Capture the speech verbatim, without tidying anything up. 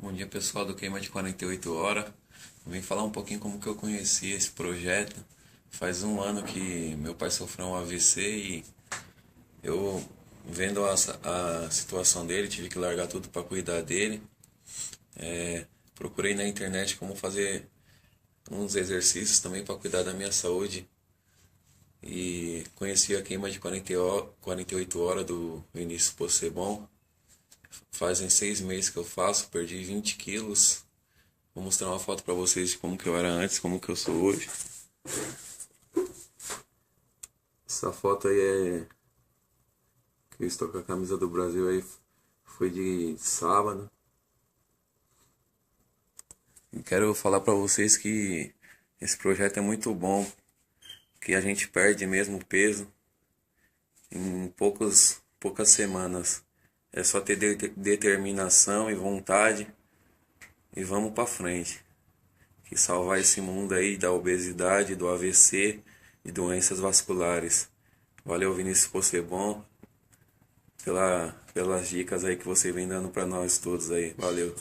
Bom dia, pessoal do Queima de quarenta e oito horas. Eu vim falar um pouquinho como que eu conheci esse projeto. Faz um ano que meu pai sofreu um A V C e eu, vendo a, a situação dele, tive que largar tudo para cuidar dele. É, procurei na internet como fazer uns exercícios também para cuidar da minha saúde. E conheci a Queima de quarenta e oito horas do Vinícius Possebon. Fazem seis meses que eu faço, perdi vinte quilos. Vou mostrar uma foto pra vocês de como que eu era antes, como que eu sou hoje. Essa foto aí é que eu estou com a camisa do Brasil aí, foi de sábado. E quero falar pra vocês que esse projeto é muito bom, que a gente perde mesmo peso em poucos, poucas semanas. É só ter de determinação e vontade e vamos para frente. Que salvar esse mundo aí da obesidade, do A V C e doenças vasculares. Valeu, Vinícius Possebon, pela, pelas dicas aí que você vem dando para nós todos aí. Valeu.